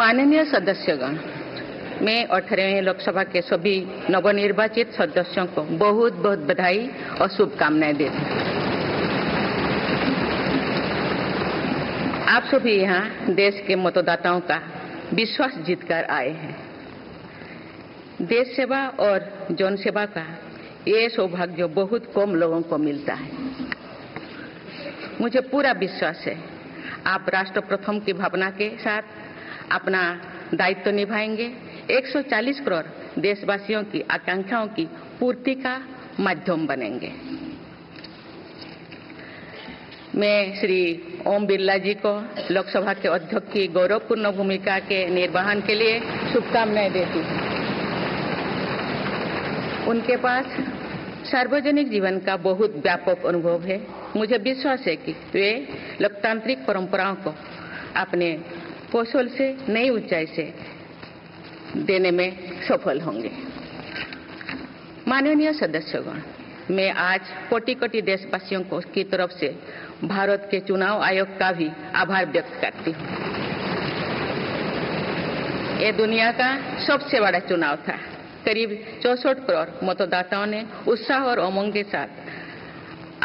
माननीय सदस्यगण, मैं 18वीं लोकसभा के सभी नवनिर्वाचित सदस्यों को बहुत बहुत बधाई और शुभकामनाएं देती हूं। आप सभी यहाँ देश के मतदाताओं का विश्वास जीतकर आए हैं। देश सेवा और जन सेवा का ये सौभाग्य बहुत कम लोगों को मिलता है। मुझे पूरा विश्वास है आप राष्ट्र प्रथम की भावना के साथ अपना दायित्व निभाएंगे, 140 करोड़ देशवासियों की आकांक्षाओं की पूर्ति का माध्यम बनेंगे। मैं श्री ओम बिरला जी को लोकसभा के अध्यक्ष की गौरवपूर्ण भूमिका के निर्वहन के लिए शुभकामनाएं देती हूं। उनके पास सार्वजनिक जीवन का बहुत व्यापक अनुभव है। मुझे विश्वास है कि वे लोकतांत्रिक परंपराओं को अपने कौशल से नई ऊंचाई से देने में सफल होंगे। माननीय सदस्यगण, मैं आज कोटि-कोटि देशवासियों को की तरफ से भारत के चुनाव आयोग का भी आभार व्यक्त करती हूँ। ये दुनिया का सबसे बड़ा चुनाव था। करीब 64 करोड़ मतदाताओं ने उत्साह और उमंग के साथ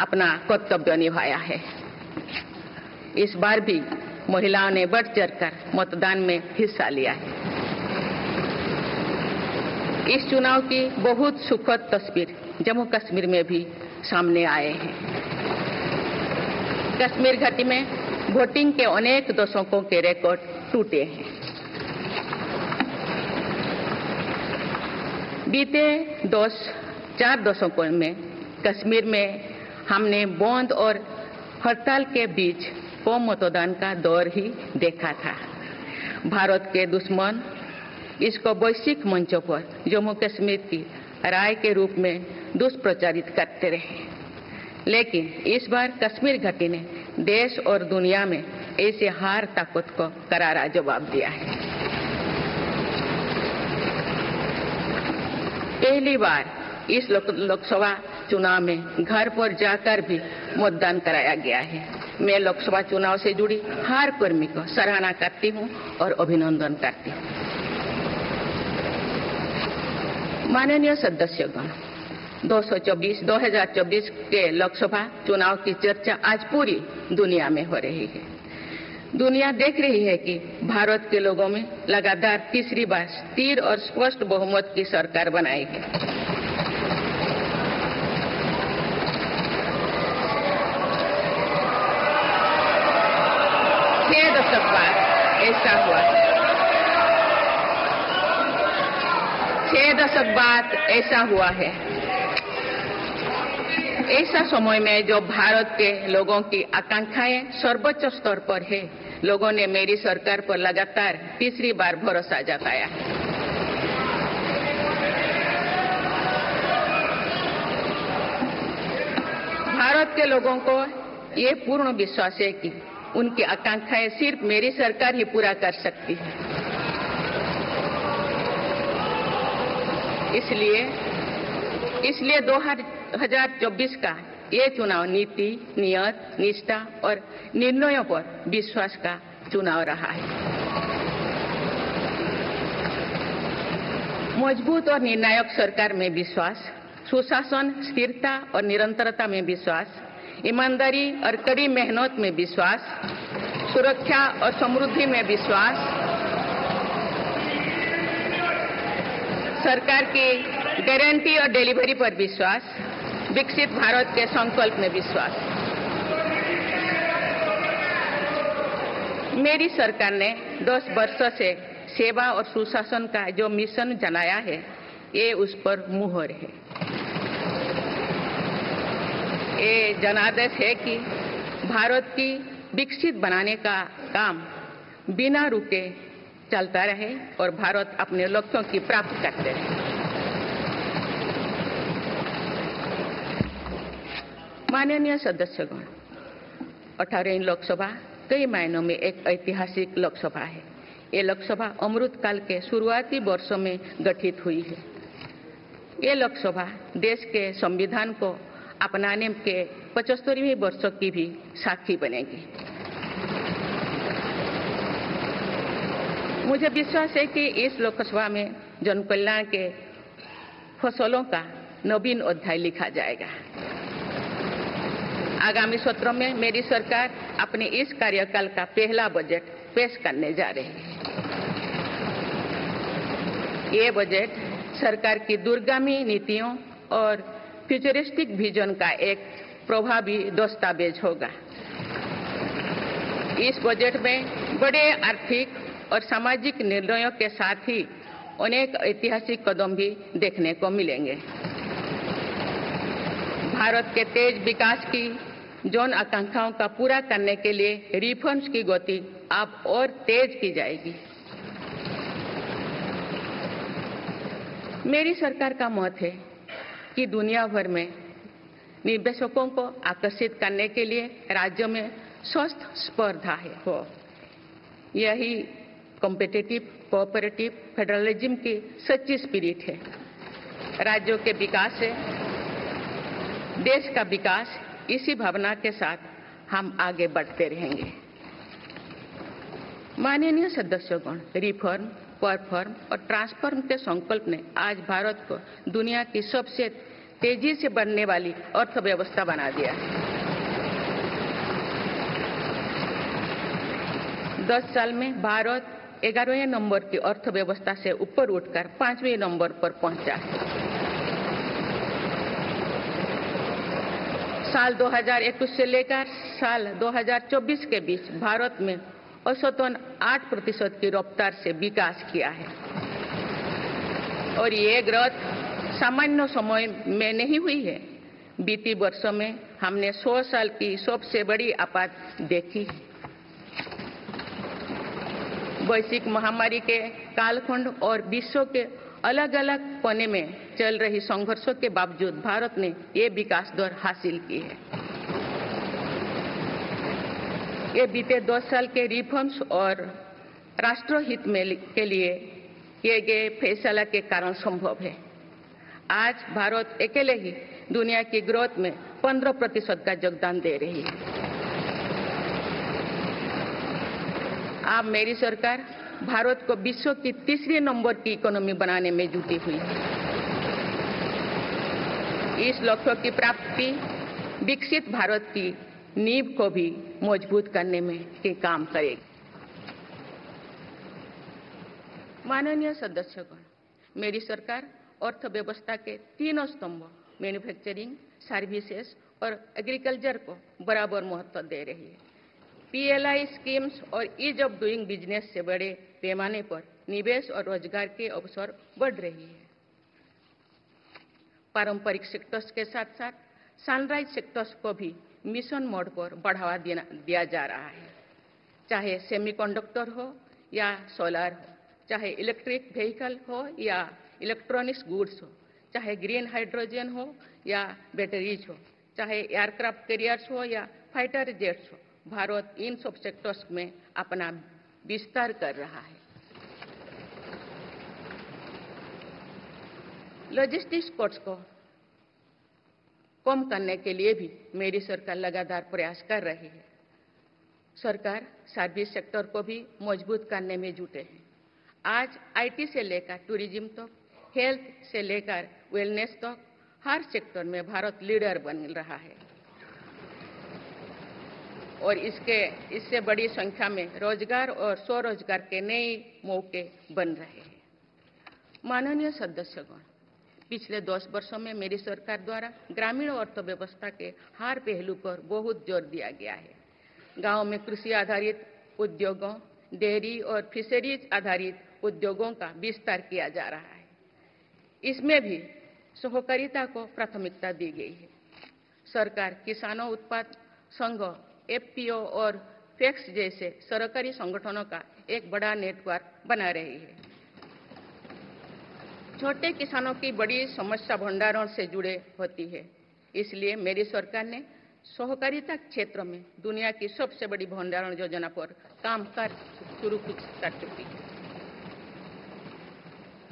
अपना कर्तव्य निभाया है। इस बार भी महिलाओं ने बढ़ चढ़कर मतदान में हिस्सा लिया है। इस चुनाव की बहुत सुखद तस्वीर जम्मू कश्मीर में भी सामने आए हैं। कश्मीर घाटी में वोटिंग के अनेक दशकों के रिकॉर्ड टूटे हैं। बीते 4 दशकों में कश्मीर में हमने बंद और हड़ताल के बीच कम मतदान का दौर ही देखा था। भारत के दुश्मन इसको वैश्विक मंचों पर जम्मू कश्मीर की राय के रूप में दुष्प्रचारित करते रहे, लेकिन इस बार कश्मीर घाटी ने देश और दुनिया में ऐसे हार ताकत को करारा जवाब दिया है। पहली बार इस लोकसभा चुनाव में घर पर जाकर भी मतदान कराया गया है। मैं लोकसभा चुनाव से जुड़ी हर कर्मी को सराहना करती हूं और अभिनंदन करती हूं। माननीय सदस्यगण, 2024 के लोकसभा चुनाव की चर्चा आज पूरी दुनिया में हो रही है। दुनिया देख रही है कि भारत के लोगों में लगातार तीसरी बार स्थिर और स्पष्ट बहुमत की सरकार बनाई है। छह दशक बाद ऐसा हुआ है। ऐसा समय में जो भारत के लोगों की आकांक्षाएं सर्वोच्च स्तर पर है, लोगों ने मेरी सरकार पर लगातार तीसरी बार भरोसा जताया है। भारत के लोगों को ये पूर्ण विश्वास है कि उनकी आकांक्षाएं सिर्फ मेरी सरकार ही पूरा कर सकती है। इसलिए 2024 का ये चुनाव नीति, नियत, निष्ठा और निर्णयों पर विश्वास का चुनाव रहा है। मजबूत और निर्णायक सरकार में विश्वास, सुशासन, स्थिरता और निरंतरता में विश्वास, ईमानदारी और कड़ी मेहनत में विश्वास, सुरक्षा और समृद्धि में विश्वास, सरकार की गारंटी और डिलीवरी पर विश्वास, विकसित भारत के संकल्प में विश्वास। मेरी सरकार ने 10 वर्षों से सेवा और सुशासन का जो मिशन जनाया है, ये उस पर मुहर है। ये जनादेश है कि भारत की विकसित बनाने का काम बिना रुके चलता रहे और भारत अपने लक्ष्यों की प्राप्ति करते रहे। माननीय सदस्यगण, 18वीं लोकसभा कई मायनों में एक ऐतिहासिक लोकसभा है। ये लोकसभा अमृतकाल के शुरुआती वर्षों में गठित हुई है। ये लोकसभा देश के संविधान को अपनाने के 75वीं वर्षों की भी साक्षी बनेगी। मुझे विश्वास है कि इस लोकसभा में जन कल्याण के फसलों का नवीन अध्याय लिखा जाएगा। आगामी सत्रों में मेरी सरकार अपने इस कार्यकाल का पहला बजट पेश करने जा रही है। ये बजट सरकार की दूरगामी नीतियों और फ्यूचरिस्टिक विजन का एक प्रभावी दस्तावेज होगा। इस बजट में बड़े आर्थिक और सामाजिक निर्णयों के साथ ही अनेक ऐतिहासिक कदम भी देखने को मिलेंगे। भारत के तेज विकास की जन आकांक्षाओं का पूरा करने के लिए रिफॉर्म्स की गति अब और तेज की जाएगी। मेरी सरकार का मत है कि दुनिया भर में निवेशकों को आकर्षित करने के लिए राज्यों में स्वस्थ स्पर्धा हो। यही कॉम्पिटिटिव कोऑपरेटिव फेडरलिज्म की सच्ची स्पिरिट है। राज्यों के विकास से देश का विकास, इसी भावना के साथ हम आगे बढ़ते रहेंगे। माननीय सदस्यगण, रिफॉर्म, परफॉर्म और ट्रांसफॉर्म के संकल्प ने आज भारत को दुनिया की सबसे तेजी से बढ़ने वाली अर्थव्यवस्था बना दिया है। 10 साल में भारत 11वें नंबर की अर्थव्यवस्था से ऊपर उठकर 5वें नंबर पर पहुंचा है। साल 2021 से लेकर साल 2024 के बीच भारत में औसतन 8% की रफ्तार से विकास किया है और ये ग्रोथ सामान्य समय में नहीं हुई है। बीती वर्षों में हमने 100 साल की सबसे बड़ी आपात देखी। वैश्विक महामारी के कालखंड और विश्व के अलग अलग कोने में चल रही संघर्षों के बावजूद भारत ने ये विकास दर हासिल की है। ये बीते 10 साल के रिफॉर्म्स और राष्ट्रहित के लिए किए गए फैसला के कारण संभव है। आज भारत अकेले ही दुनिया की ग्रोथ में 15% का योगदान दे रही है। अब मेरी सरकार भारत को विश्व की 3rd नंबर की इकोनॉमी बनाने में जुटी हुई है। इस लक्ष्य की प्राप्ति विकसित भारत की नींव को भी मजबूत करने में के काम करेगी। माननीय सदस्यगण, मेरी सरकार अर्थव्यवस्था के 3 स्तंभ मैन्युफैक्चरिंग, सर्विसेज और एग्रीकल्चर को बराबर महत्व दे रही है। PLI स्कीम्स और ईज ऑफ डूइंग बिजनेस से बड़े पैमाने पर निवेश और रोजगार के अवसर बढ़ रही है। पारंपरिक सेक्टर्स के साथ साथ सनराइज सेक्टर्स को भी मिशन मोड पर बढ़ावा दिया जा रहा है। चाहे सेमीकंडक्टर हो या सोलर हो, चाहे इलेक्ट्रिक व्हीकल हो या इलेक्ट्रॉनिक्स गुड्स हो, चाहे ग्रीन हाइड्रोजन हो या बैटरीज हो, चाहे एयरक्राफ्ट कैरियर्स हो या फाइटर जेट्स हो, भारत इन सब सेक्टर्स में अपना विस्तार कर रहा है। लॉजिस्टिक्स कोस्ट को कम करने के लिए भी मेरी सरकार लगातार प्रयास कर रही है। सरकार सर्विस सेक्टर को भी मजबूत करने में जुटे हैं। आज IT से लेकर टूरिज्म तक, हेल्थ से लेकर वेलनेस तक, हर सेक्टर में भारत लीडर बन रहा है और इससे बड़ी संख्या में रोजगार और स्वरोजगार के नए मौके बन रहे हैं। माननीय सदस्यगण, पिछले 10 वर्षों में मेरी सरकार द्वारा ग्रामीण अर्थव्यवस्था के हर पहलू पर बहुत जोर दिया गया है। गांव में कृषि आधारित उद्योगों, डेयरी और फिशरीज आधारित उद्योगों का विस्तार किया जा रहा है। इसमें भी सहकारिता को प्राथमिकता दी गई है। सरकार किसानों, उत्पाद संघ, FPO और फैक्स जैसे सरकारी संगठनों का एक बड़ा नेटवर्क बना रही है। छोटे किसानों की बड़ी समस्या भंडारण से जुड़े होती है, इसलिए मेरी सरकार ने सहकारिता क्षेत्र में दुनिया की सबसे बड़ी भंडारण योजना पर काम शुरू कर चुकी है।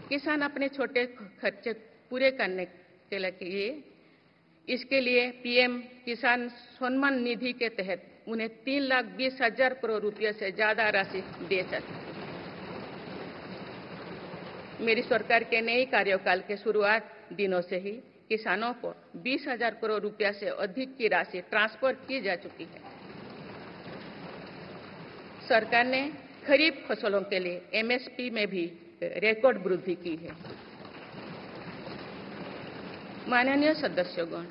किसान अपने छोटे खर्चे पूरे करने के लिए PM किसान सम्मान निधि के तहत उन्हें 3,20,000 करोड़ रुपये से ज्यादा राशि दे सकते हैं। मेरी सरकार के नए कार्यकाल के शुरुआत दिनों से ही किसानों को 20,000 करोड़ रुपया से अधिक की राशि ट्रांसफर की जा चुकी है। सरकार ने खरीफ फसलों के लिए एमएसपी में भी रिकॉर्ड वृद्धि की है। माननीय सदस्यगण,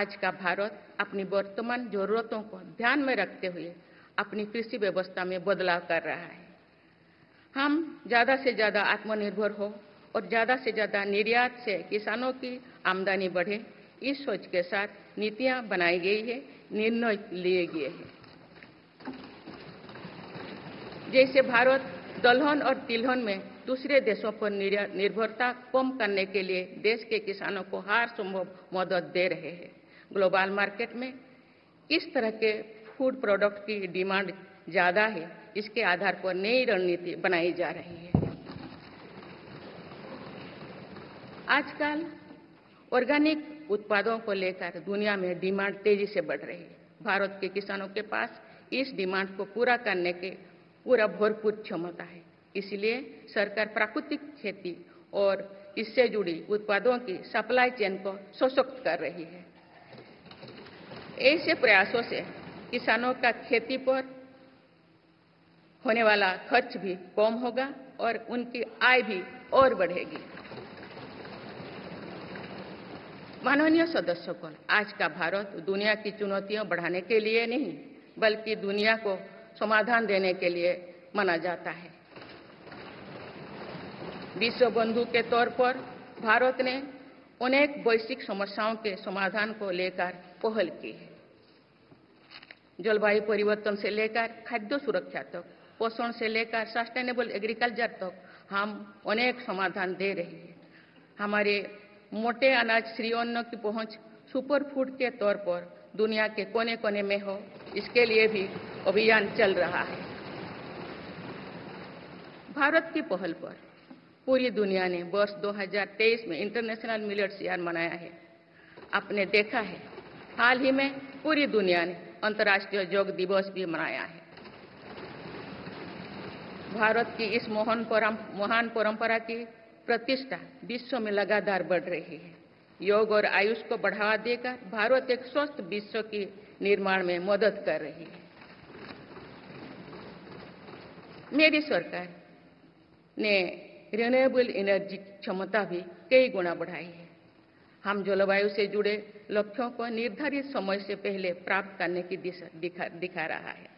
आज का भारत अपनी वर्तमान जरूरतों को ध्यान में रखते हुए अपनी कृषि व्यवस्था में बदलाव कर रहा है। हम ज्यादा से ज्यादा आत्मनिर्भर हो और ज्यादा से ज्यादा निर्यात से किसानों की आमदनी बढ़े, इस सोच के साथ नीतियां बनाई गई है, निर्णय लिए गए हैं। जैसे भारत दलहन और तिलहन में दूसरे देशों पर निर्भरता कम करने के लिए देश के किसानों को हर संभव मदद दे रहे हैं। ग्लोबल मार्केट में इस तरह के फूड प्रोडक्ट की डिमांड ज्यादा है, इसके आधार पर नई रणनीति बनाई जा रही है। आजकल ऑर्गेनिक उत्पादों को लेकर दुनिया में डिमांड तेजी से बढ़ रही है। भारत के किसानों के पास इस डिमांड को पूरा करने के पूरा भरपूर क्षमता है। इसलिए सरकार प्राकृतिक खेती और इससे जुड़ी उत्पादों की सप्लाई चेन को सशक्त कर रही है। ऐसे प्रयासों से किसानों का खेती पर होने वाला खर्च भी कम होगा और उनकी आय भी और बढ़ेगी। माननीय सदस्यों, आज का भारत दुनिया की चुनौतियां बढ़ाने के लिए नहीं बल्कि दुनिया को समाधान देने के लिए माना जाता है। विश्व बंधु के तौर पर भारत ने अनेक वैश्विक समस्याओं के समाधान को लेकर पहल की है। जलवायु परिवर्तन से लेकर खाद्य सुरक्षा तक, पोषण से लेकर सस्टेनेबल एग्रीकल्चर तक हम अनेक समाधान दे रहे हैं। हमारे मोटे अनाज श्री अन्न की पहुंच सुपर फूड के तौर पर दुनिया के कोने कोने में हो, इसके लिए भी अभियान चल रहा है। भारत की पहल पर पूरी दुनिया ने वर्ष 2023 में इंटरनेशनल मिलेट ईयर मनाया है। आपने देखा है हाल ही में पूरी दुनिया ने अंतर्राष्ट्रीय योग दिवस भी मनाया है। भारत की इस महान परंपरा की प्रतिष्ठा विश्व में लगातार बढ़ रही है। योग और आयुष को बढ़ावा देकर भारत एक स्वस्थ विश्व के निर्माण में मदद कर रही है। मेरी सरकार ने रिन्यूएबल एनर्जी की क्षमता भी कई गुना बढ़ाई है। हम जलवायु से जुड़े लक्ष्यों को निर्धारित समय से पहले प्राप्त करने की दिशा दिखा रहा है।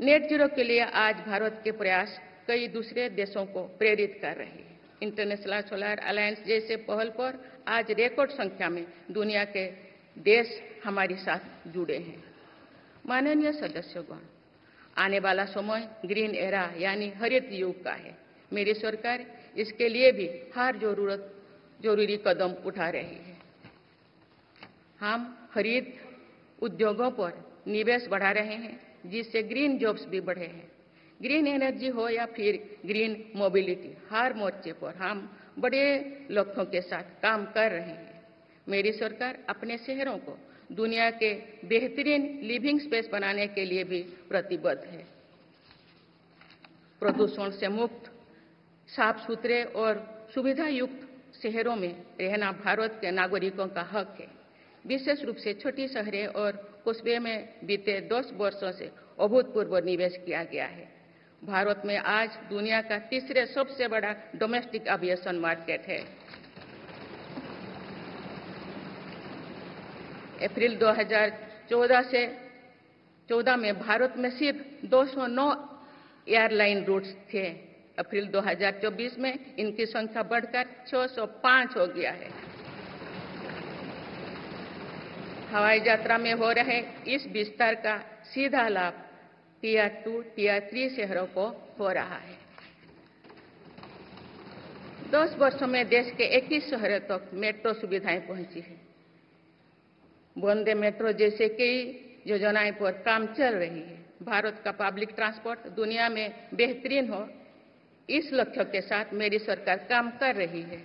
नेट जीरो के लिए आज भारत के प्रयास कई दूसरे देशों को प्रेरित कर रहे हैं। इंटरनेशनल सोलर अलायंस जैसे पहल पर आज रिकॉर्ड संख्या में दुनिया के देश हमारे साथ जुड़े हैं। माननीय सदस्यगण, आने वाला समय ग्रीन एरा यानी हरित युग का है। मेरी सरकार इसके लिए भी हर जरूरी कदम उठा रही है। हम हरित उद्योगों पर निवेश बढ़ा रहे हैं, जिससे ग्रीन जॉब्स भी बढ़े हैं। ग्रीन एनर्जी हो या फिर ग्रीन मोबिलिटी, हर मोर्चे पर हम बड़े लक्ष्यों के साथ काम कर रहे हैं। मेरी सरकार अपने शहरों को दुनिया के बेहतरीन लिविंग स्पेस बनाने के लिए भी प्रतिबद्ध है। प्रदूषण से मुक्त, साफ सुथरे और सुविधायुक्त शहरों में रहना भारत के नागरिकों का हक है। विशेष रूप से छोटी शहरें और कस्बे में बीते 10 वर्षों से अभूतपूर्व निवेश किया गया है। भारत में आज दुनिया का तीसरे सबसे बड़ा डोमेस्टिक एविएशन मार्केट है। अप्रैल 2014 में भारत में सिर्फ 209 एयरलाइन रूट्स थे। अप्रैल 2024 में इनकी संख्या बढ़कर 605 हो गया है। हवाई यात्रा में हो रहे इस विस्तार का सीधा लाभ टियर 2, टियर 3 शहरों को हो रहा है। 10 वर्षों में देश के 21 शहरों तक मेट्रो सुविधाएं पहुंची है। वंदे मेट्रो जैसे कई योजनाएं पर काम चल रही है। भारत का पब्लिक ट्रांसपोर्ट दुनिया में बेहतरीन हो, इस लक्ष्य के साथ मेरी सरकार काम कर रही है।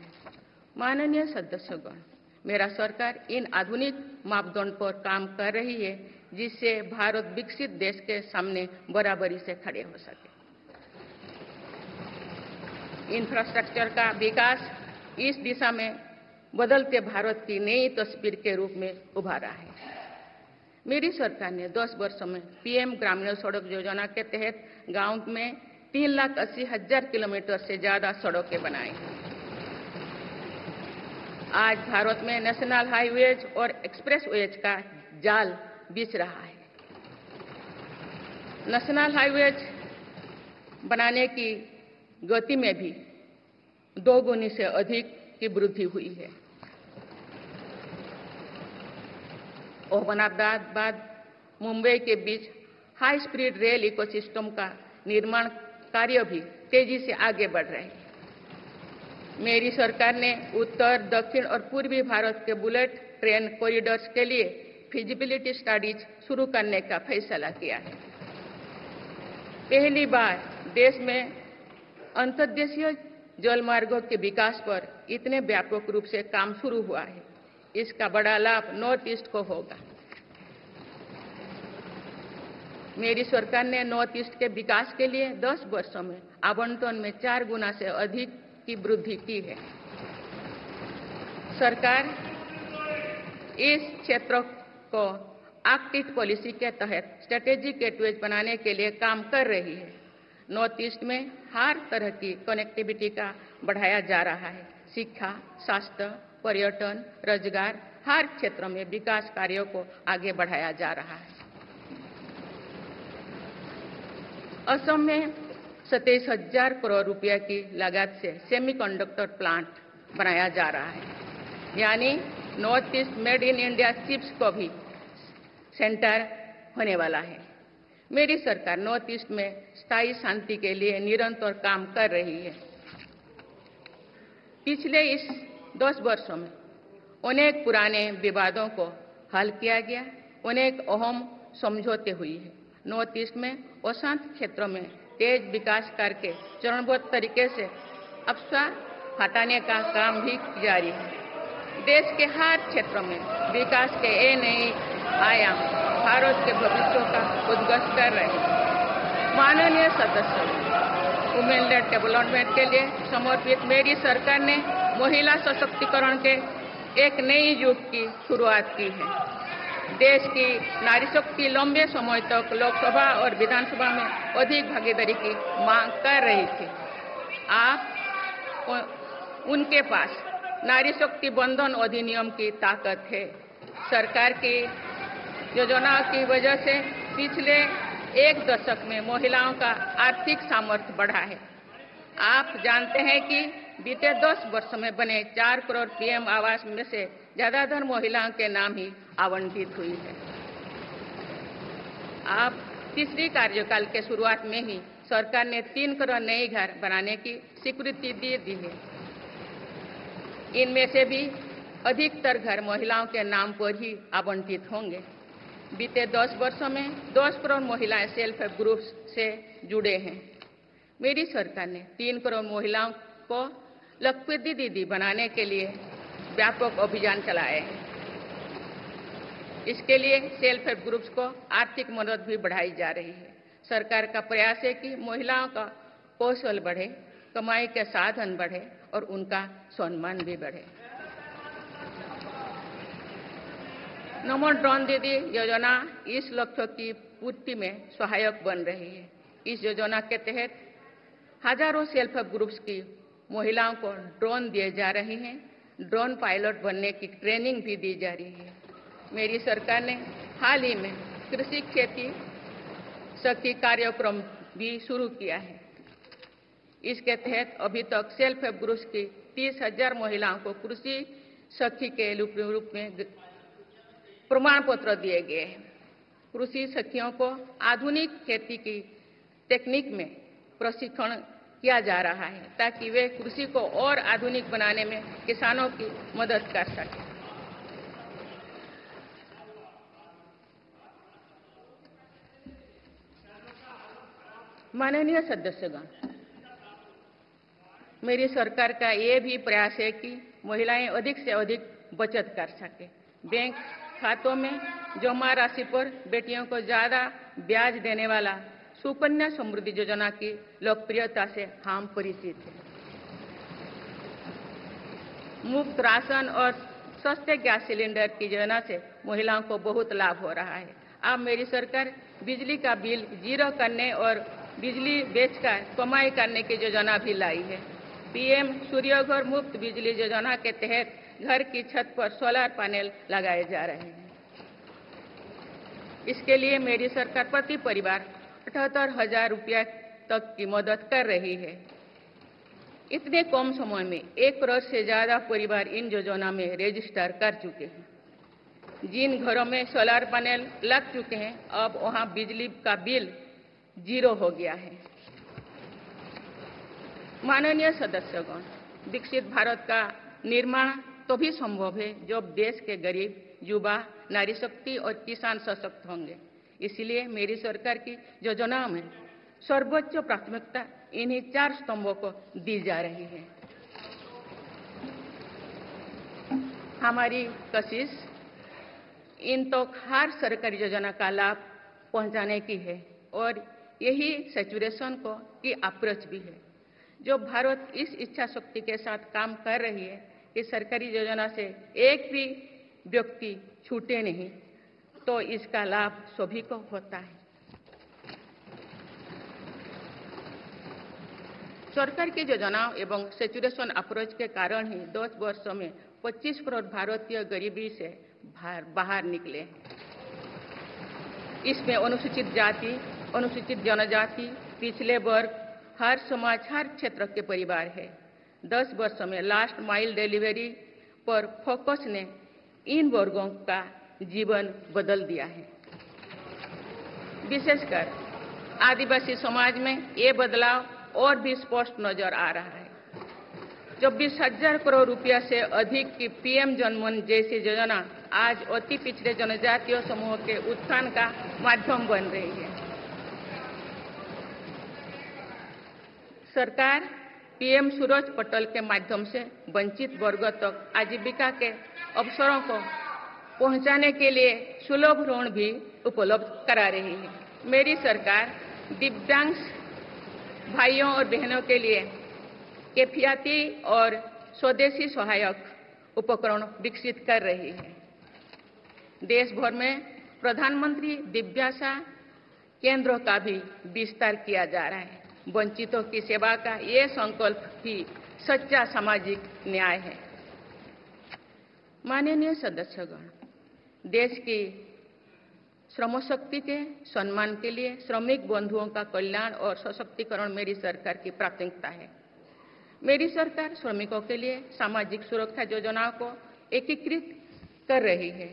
माननीय सदस्यगण, मेरा सरकार इन आधुनिक मापदंड पर काम कर रही है, जिससे भारत विकसित देश के सामने बराबरी से खड़े हो सके। इंफ्रास्ट्रक्चर का विकास इस दिशा में बदलते भारत की नई तस्वीर के रूप में उभारा है। मेरी सरकार ने 10 वर्षों में पीएम ग्रामीण सड़क योजना के तहत गांव में 3,80,000 किलोमीटर से ज्यादा सड़कें बनाई। आज भारत में नेशनल हाईवेज और एक्सप्रेसवेज का जाल बिछ रहा है। नेशनल हाईवेज बनाने की गति में भी 2 गुनी से अधिक की वृद्धि हुई है। अहमदाबाद मुंबई के बीच हाई स्पीड रेल इकोसिस्टम का निर्माण कार्य भी तेजी से आगे बढ़ रहे हैं। मेरी सरकार ने उत्तर, दक्षिण और पूर्वी भारत के बुलेट ट्रेन कॉरिडोर्स के लिए फिजिबिलिटी स्टडीज शुरू करने का फैसला किया है। पहली बार देश में अंतर्देशीय जलमार्गों के विकास पर इतने व्यापक रूप से काम शुरू हुआ है। इसका बड़ा लाभ नॉर्थ ईस्ट को होगा। मेरी सरकार ने नॉर्थ ईस्ट के विकास के लिए 10 वर्षों में आवंटन में 4 गुना से अधिक की वृद्धि की है। सरकार इस क्षेत्र को आर्कटिक पॉलिसी के तहत स्ट्रेटेजिक गेटवेज बनाने के लिए काम कर रही है। नॉर्थ ईस्ट में हर तरह की कनेक्टिविटी का बढ़ाया जा रहा है। शिक्षा, स्वास्थ्य, पर्यटन, रोजगार, हर क्षेत्र में विकास कार्यों को आगे बढ़ाया जा रहा है। असम में 27,000 करोड़ रुपये की लागत से सेमीकंडक्टर प्लांट बनाया जा रहा है। यानी north east made in India chips को भी सेंटर होने वाला है। मेरी सरकार नॉर्थ ईस्ट में स्थायी शांति के लिए निरंतर काम कर रही है। पिछले इस 10 वर्षों में अनेक पुराने विवादों को हल किया गया, अनेक अहम समझौते हुए हैं। नॉर्थ ईस्ट में अशांत क्षेत्रों में तेज विकास करके चरणबद्ध तरीके से अफसर हटाने का काम भी जारी है। देश के हर क्षेत्र में विकास के ये नए आयाम भारत के भविष्य का उद्घाटन कर रहे हैं। माननीय सदस्यों, वुमेन लेड डेवलपमेंट के लिए समर्पित मेरी सरकार ने महिला सशक्तिकरण के एक नए युग की शुरुआत की है। देश की नारी शक्ति लंबे समय तक लोकसभा और विधानसभा में अधिक भागीदारी की मांग कर रही थी। आप उनके पास नारी शक्ति बंधन अधिनियम की ताकत है। सरकार की योजना की वजह से पिछले 1 दशक में महिलाओं का आर्थिक सामर्थ्य बढ़ा है। आप जानते हैं कि बीते 10 वर्ष में बने 4 करोड़ पीएम आवास में से ज्यादातर महिलाओं के नाम ही आवंटित हुई है। आप तीसरी कार्यकाल के शुरुआत में ही सरकार ने 3 करोड़ नए घर बनाने की स्वीकृति दी है। इनमें से भी अधिकतर घर महिलाओं के नाम पर ही आवंटित होंगे। बीते 10 वर्षों में 10 करोड़ महिलाएं सेल्फ हेल्प ग्रुप्स से जुड़े हैं। मेरी सरकार ने 3 करोड़ महिलाओं को लखपति दीदी बनाने के लिए व्यापक अभियान चलाए हैं। इसके लिए सेल्फ हेल्प ग्रुप्स को आर्थिक मदद भी बढ़ाई जा रही है। सरकार का प्रयास है कि महिलाओं का कौशल बढ़े, कमाई के साधन बढ़े और उनका सम्मान भी बढ़े। नमो ड्रोन दीदी योजना इस लक्ष्य की पूर्ति में सहायक बन रही है। इस योजना के तहत हजारों सेल्फ हेल्प ग्रुप्स की महिलाओं को ड्रोन दिए जा रहे हैं। ड्रोन पायलट बनने की ट्रेनिंग भी दी जा रही है। मेरी सरकार ने हाल ही में कृषि खेती सखी कार्यक्रम भी शुरू किया है। इसके तहत अभी तक सेल्फ हेल्प ग्रुप्स की 30,000 महिलाओं को कृषि सखी के रूप में प्रमाण पत्र दिए गए हैं। कृषि सखियों को आधुनिक खेती की तकनीक में प्रशिक्षण किया जा रहा है ताकि वे कृषि को और आधुनिक बनाने में किसानों की मदद कर सकें। माननीय सदस्यगण, मेरी सरकार का ये भी प्रयास है कि महिलाएं अधिक से अधिक बचत कर सकें। बैंक खातों में जमा राशि पर बेटियों को ज्यादा ब्याज देने वाला सुकन्या समृद्धि योजना की लोकप्रियता से हम परिचित हैं। मुफ्त राशन और सस्ते गैस सिलेंडर की योजना से महिलाओं को बहुत लाभ हो रहा है। अब मेरी सरकार बिजली का बिल जीरो करने और बिजली बेचकर कमाई करने की योजना भी लाई है। पीएम सूर्यघर मुफ्त बिजली योजना के तहत घर की छत पर सोलर पैनल लगाए जा रहे हैं। इसके लिए मेरी सरकार प्रति परिवार 78,000 रुपया तक की मदद कर रही है। इतने कम समय में 1 करोड़ से ज्यादा परिवार इन योजना में रजिस्टर कर चुके हैं। जिन घरों में सोलर पैनल लग चुके हैं अब वहां बिजली का बिल जीरो हो गया है। माननीय सदस्यगण, विकसित भारत का निर्माण तभी संभव है जब देश के गरीब, युवा, नारी शक्ति और किसान सशक्त होंगे। इसलिए मेरी सरकार की योजनाओं में सर्वोच्च प्राथमिकता इन्हीं 4 स्तंभों को दी जा रही है। हमारी कोशिश इन तक हर सरकारी योजना का लाभ पहुंचाने की है और यही सैचुरेशन को की अप्रोच भी है। जो भारत इस इच्छा शक्ति के साथ काम कर रही है कि सरकारी योजना से एक भी व्यक्ति छूटे नहीं, तो इसका लाभ सभी को होता है। सरकार की योजनाओं एवं सैचुरेशन अप्रोच के कारण ही 10 वर्षों में 25 करोड़ भारतीय गरीबी से बाहर निकले हैं। इसमें अनुसूचित जाति, अनुसूचित जनजाति, पिछले वर्ग, हर समाज, हर क्षेत्र के परिवार है। 10 वर्षों में लास्ट माइल डिलीवरी पर फोकस ने इन वर्गों का जीवन बदल दिया है। विशेषकर आदिवासी समाज में ये बदलाव और भी स्पष्ट नजर आ रहा है। 24,000 करोड़ रुपया से अधिक की पीएम जनमन जैसी योजना आज अति पिछड़े जनजातीय समूह के उत्थान का माध्यम बन रही है। सरकार पीएम सूरज पोर्टल के माध्यम से वंचित वर्ग तक आजीविका के अवसरों को पहुंचाने के लिए सुलभ ऋण भी उपलब्ध करा रही है। मेरी सरकार दिव्यांग भाइयों और बहनों के लिए किफायती और स्वदेशी सहायक उपकरण विकसित कर रही है। देश भर में प्रधानमंत्री दिव्याशा केंद्रों का भी विस्तार किया जा रहा है। वंचितों की सेवा का ये संकल्प ही सच्चा सामाजिक न्याय है। माननीय सदस्यगण, देश की श्रमशक्ति के सम्मान के लिए श्रमिक बंधुओं का कल्याण और सशक्तिकरण मेरी सरकार की प्राथमिकता है। मेरी सरकार श्रमिकों के लिए सामाजिक सुरक्षा योजनाओं को एकीकृत कर रही है।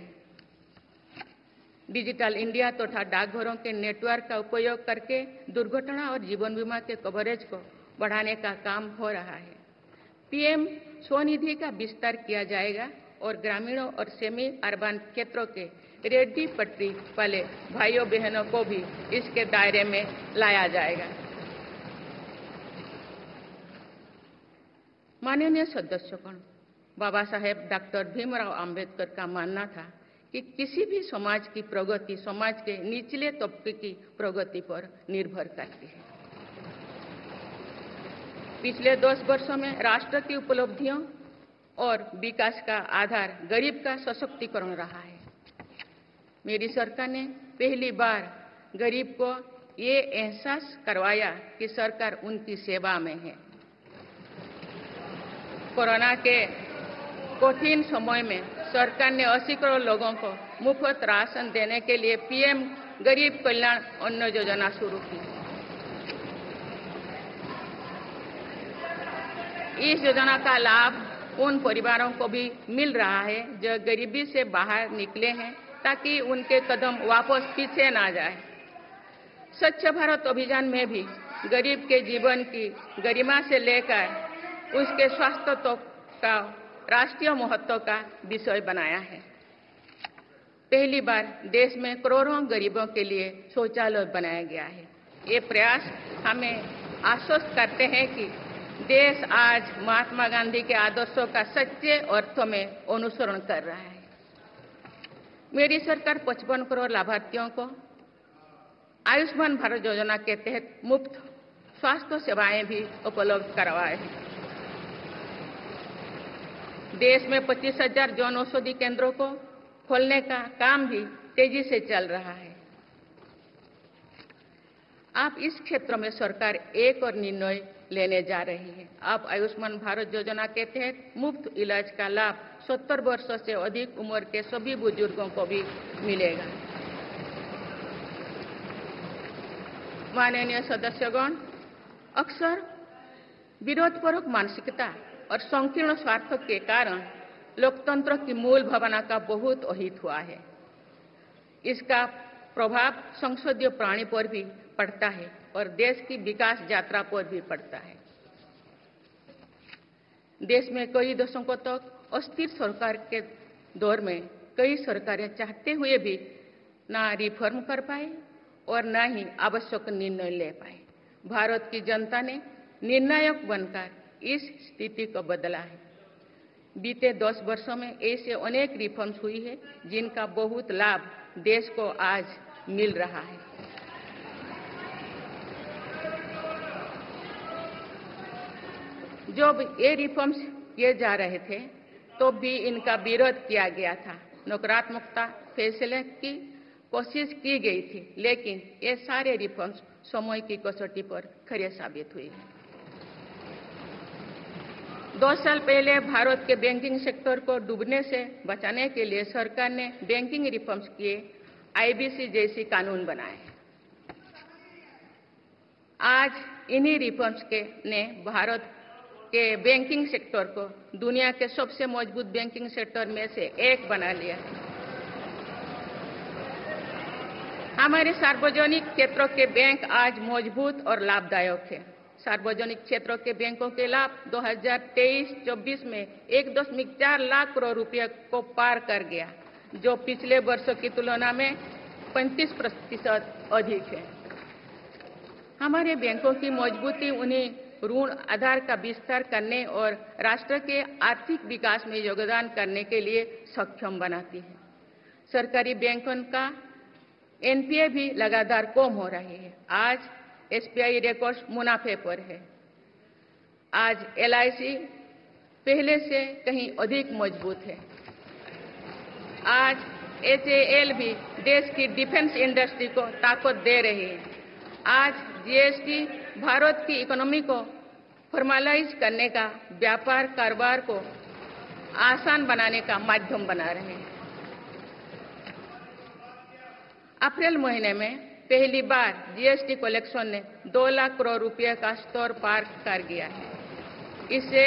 डिजिटल इंडिया तथा डाकघरों के नेटवर्क का उपयोग करके दुर्घटना और जीवन बीमा के कवरेज को बढ़ाने का काम हो रहा है। पीएम स्वनिधि का विस्तार किया जाएगा और ग्रामीणों और सेमी अर्बन क्षेत्रों के रेड्डी पट्टी वाले भाइयों बहनों को भी इसके दायरे में लाया जाएगा। माननीय सदस्यगण, बाबा साहेब डॉक्टर भीमराव आम्बेडकर का मानना था कि किसी भी समाज की प्रगति समाज के निचले तबके की प्रगति पर निर्भर करती है। पिछले 10 वर्षों में राष्ट्र की उपलब्धियों और विकास का आधार गरीब का सशक्तिकरण रहा है। मेरी सरकार ने पहली बार गरीब को ये एहसास करवाया कि सरकार उनकी सेवा में है। कोरोना के कठिन समय में सरकार ने 80 करोड़ लोगों को मुफ्त राशन देने के लिए पीएम गरीब कल्याण अन्न योजना शुरू की। इस योजना का लाभ उन परिवारों को भी मिल रहा है जो गरीबी से बाहर निकले हैं, ताकि उनके कदम वापस पीछे ना जाए। स्वच्छ भारत अभियान में भी गरीब के जीवन की गरिमा से लेकर उसके स्वास्थ्य तक का राष्ट्रीय महत्व का विषय बनाया है। पहली बार देश में करोड़ों गरीबों के लिए शौचालय बनाया गया है। ये प्रयास हमें आश्वस्त करते हैं कि देश आज महात्मा गांधी के आदर्शों का सच्चे अर्थों में अनुसरण कर रहा है। मेरी सरकार 55 करोड़ लाभार्थियों को आयुष्मान भारत योजना के तहत मुफ्त स्वास्थ्य सेवाएं भी उपलब्ध करवाए हैं। देश में 25,000 जन औषधि केंद्रों को खोलने का काम भी तेजी से चल रहा है। आप इस क्षेत्र में सरकार एक और निर्णय लेने जा रही है। आप आयुष्मान भारत योजना के तहत मुफ्त इलाज का लाभ 70 वर्ष से अधिक उम्र के सभी बुजुर्गों को भी मिलेगा। माननीय सदस्यगण, अक्सर विरोधपूर्वक मानसिकता और संकीर्ण स्वार्थ के कारण लोकतंत्र की मूल भावना का बहुत अहित हुआ है। इसका प्रभाव संसदीय प्राणी पर भी पड़ता है और देश की विकास यात्रा पर भी पड़ता है। देश में कई दशकों तक अस्थिर सरकार के दौर में कई सरकारें चाहते हुए भी ना रिफॉर्म कर पाए और ना ही आवश्यक निर्णय ले पाए। भारत की जनता ने निर्णायक बनकर इस स्थिति को बदला है। बीते 10 वर्षों में ऐसे अनेक रिफॉर्म्स हुई है जिनका बहुत लाभ देश को आज मिल रहा है। जब ये रिफॉर्म्स किए जा रहे थे तो भी इनका विरोध किया गया था, नकारात्मकता फैसले की कोशिश की गई थी, लेकिन ये सारे रिफॉर्म्स समय की कसौटी पर खरे साबित हुए हैं। 2 साल पहले भारत के बैंकिंग सेक्टर को डूबने से बचाने के लिए सरकार ने बैंकिंग रिफॉर्म्स किए, आईबीसी जैसी कानून बनाए। आज इन्हीं रिफॉर्म्स ने भारत के बैंकिंग सेक्टर को दुनिया के सबसे मजबूत बैंकिंग सेक्टर में से एक बना लिया। हमारे सार्वजनिक क्षेत्रों के बैंक आज मजबूत और लाभदायक है। सार्वजनिक क्षेत्रों के बैंकों के लाभ 2023-24 में 1.4 लाख करोड़ रुपये को पार कर गया, जो पिछले वर्षों की तुलना में 35% अधिक है। हमारे बैंकों की मजबूती उन्हें ऋण आधार का विस्तार करने और राष्ट्र के आर्थिक विकास में योगदान करने के लिए सक्षम बनाती है। सरकारी बैंकों का एनपीए भी लगातार कम हो रही है। आज एसबीआई रिकॉर्ड्स मुनाफे पर है। आज एलआईसी पहले से कहीं अधिक मजबूत है। आज एचएएल भी देश की डिफेंस इंडस्ट्री को ताकत दे रही है। आज जीएसटी भारत की इकोनॉमी को फॉर्मलाइज करने का, व्यापार कारोबार को आसान बनाने का माध्यम बना रहे हैं। अप्रैल महीने में पहली बार जीएसटी कलेक्शन ने 2 लाख करोड़ रुपये का स्तर पार कर गया है। इससे